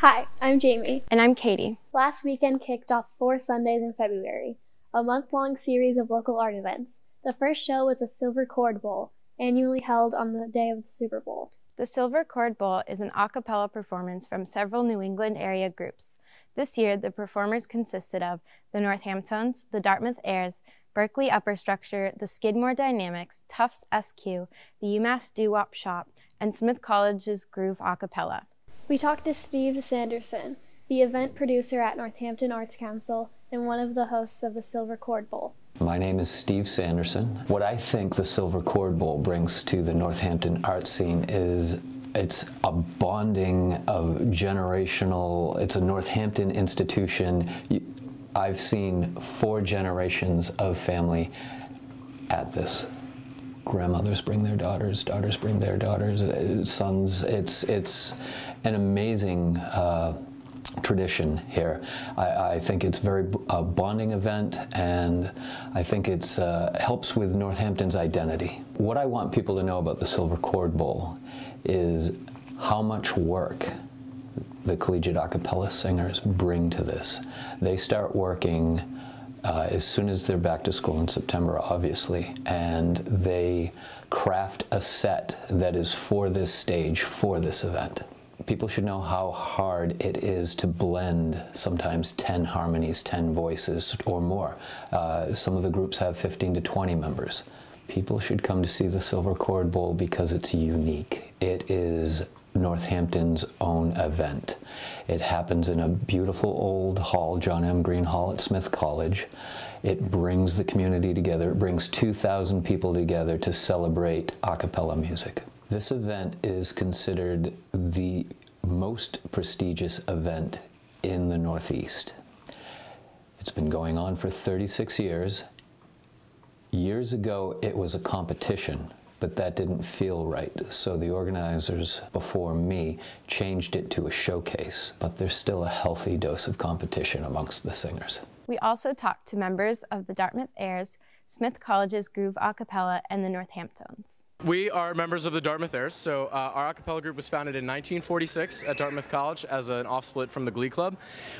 Hi, I'm Jamie. And I'm Katie. Last weekend kicked off 4 Sundays in February, a month-long series of local art events. The first show was the Silver Chord Bowl, annually held on the day of the Super Bowl. The Silver Chord Bowl is an a cappella performance from several New England area groups. This year, the performers consisted of the Northamptones, the Dartmouth Airs, Berkeley Upper Structure, the Skidmore Dynamics, Tufts SQ, the UMass Doo-Wop Shop, and Smith College's Groove Acapella. We talked to Steve Sanderson, the event producer at Northampton Arts Council and one of the hosts of the Silver Chord Bowl. My name is Steve Sanderson. What I think the Silver Chord Bowl brings to the Northampton art scene is it's a bonding of generational, it's a Northampton institution. I've seen 4 generations of family at this. Grandmothers bring their daughters, daughters bring their daughters, sons. It's an amazing tradition here. I think it's very bonding event, and I think it helps with Northampton's identity. What I want people to know about the Silver Chord Bowl is how much work the collegiate a cappella singers bring to this. They start working as soon as they're back to school in September, obviously, and they craft a set that is for this stage, for this event. People should know how hard it is to blend sometimes 10 harmonies, 10 voices or more. Some of the groups have 15 to 20 members. People should come to see the Silver Chord Bowl because it's unique. It is Northampton's own event. It happens in a beautiful old hall, John M. Greene Hall at Smith College. It brings the community together. It brings 2,000 people together to celebrate a cappella music. This event is considered the most prestigious event in the Northeast. It's been going on for 36 years. Years ago, it was a competition, but that didn't feel right. So the organizers before me changed it to a showcase, but there's still a healthy dose of competition amongst the singers. We also talked to members of the Dartmouth Airs, Smith College's Groove Acapella, and the Northamptones. We are members of the Dartmouth Airs, so our a cappella group was founded in 1946 at Dartmouth College as an off-split from the Glee Club,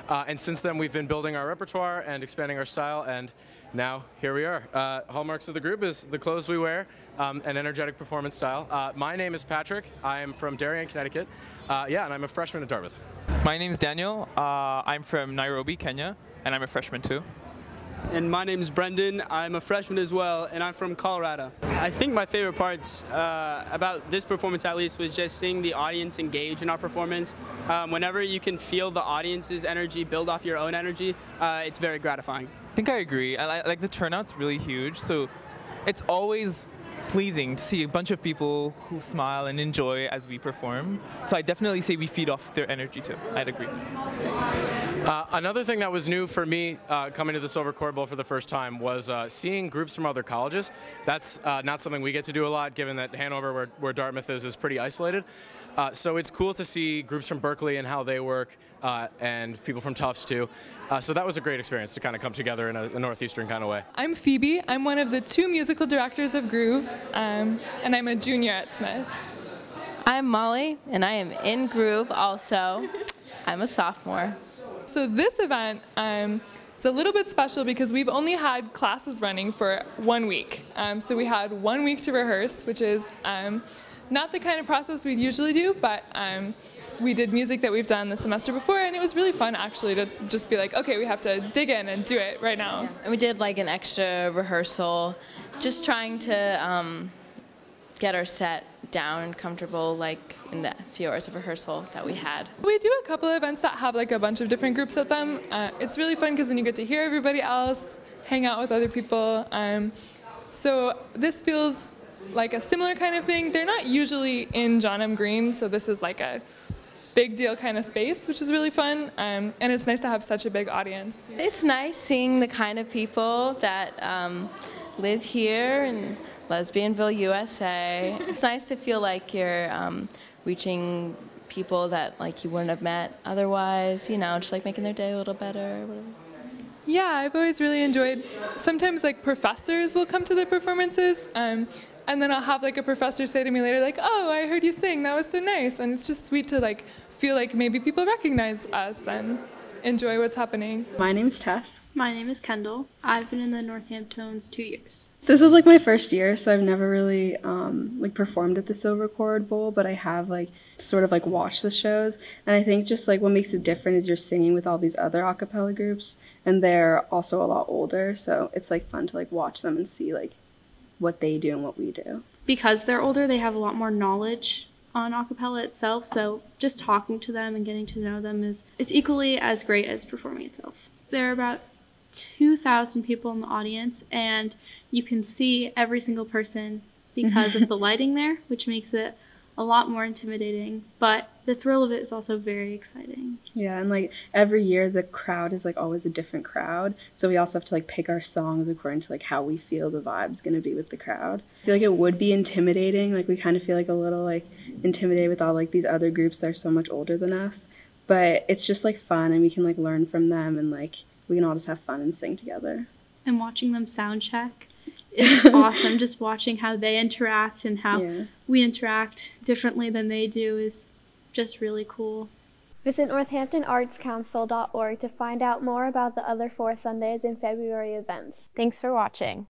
and since then we've been building our repertoire and expanding our style, and now here we are. Hallmarks of the group is the clothes we wear, an energetic performance style. My name is Patrick. I am from Darien, Connecticut, and I'm a freshman at Dartmouth. My name is Daniel. I'm from Nairobi, Kenya, and I'm a freshman too. And my name's Brendan, I'm a freshman as well, and I'm from Colorado. I think my favorite parts about this performance, at least, was just seeing the audience engage in our performance. Whenever you can feel the audience's energy build off your own energy, it's very gratifying. I think I agree. Like the turnout's really huge, so it's always pleasing to see a bunch of people who smile and enjoy as we perform. So I definitely say we feed off their energy too. I'd agree. Another thing that was new for me coming to the Silver Chord Bowl for the first time was seeing groups from other colleges. That's not something we get to do a lot, given that Hanover, where Dartmouth is pretty isolated. So it's cool to see groups from Berkeley and how they work, and people from Tufts too. So that was a great experience to kind of come together in a Northeastern kind of way. I'm Phoebe. I'm one of the 2 musical directors of Groove, and I'm a junior at Smith. I'm Molly, and I am in Groove also. I'm a sophomore. So this event is a little bit special because we've only had classes running for 1 week. So we had 1 week to rehearse, which is not the kind of process we'd usually do, but we did music that we've done the semester before, and it was really fun actually to just be like, okay, we have to dig in and do it right now. Yeah. And we did like an extra rehearsal, just trying to get our set down and comfortable, like in the few hours of rehearsal that we had. We do a couple of events that have like a bunch of different groups at them. It's really fun because then you get to hear everybody else, hang out with other people. So this feels like a similar kind of thing. They're not usually in John M. Greene, so this is like a big deal kind of space, which is really fun, and it's nice to have such a big audience. It's nice seeing the kind of people that live here and Lesbianville, USA. It's nice to feel like you're reaching people that like you wouldn't have met otherwise, you know, just like making their day a little better or whatever. Yeah, I've always really enjoyed, sometimes like professors will come to the performances, and then I'll have like a professor say to me later like, oh, I heard you sing, that was so nice, and it's just sweet to like feel like maybe people recognize us and enjoy what's happening. My name's Tess. My name is Kendall. I've been in the Northamptones 2 years. This was like my first year, so I've never really like performed at the Silver Chord Bowl, but I have like sort of like watched the shows, and I think just like what makes it different is you're singing with all these other a cappella groups, and they're also a lot older, so it's like fun to like watch them and see like what they do and what we do. Because they're older, they have a lot more knowledge on a cappella itself, so just talking to them and getting to know them is it's equally as great as performing itself. There are about 2,000 people in the audience, and you can see every single person because of the lighting there, which makes it a lot more intimidating, but the thrill of it is also very exciting. Yeah, and like every year the crowd is like always a different crowd, so we also have to like pick our songs according to like how we feel the vibe's gonna be with the crowd. I feel like it would be intimidating, like we kind of feel like a little like intimidated with all like these other groups that are so much older than us, but it's just like fun and we can like learn from them, and like we can all just have fun and sing together. And watching them sound check, it's awesome. Just watching how they interact and how we interact differently than they do is just really cool. Visit NorthamptonArtsCouncil.org to find out more about the other 4 Sundays in February events. Thanks for watching.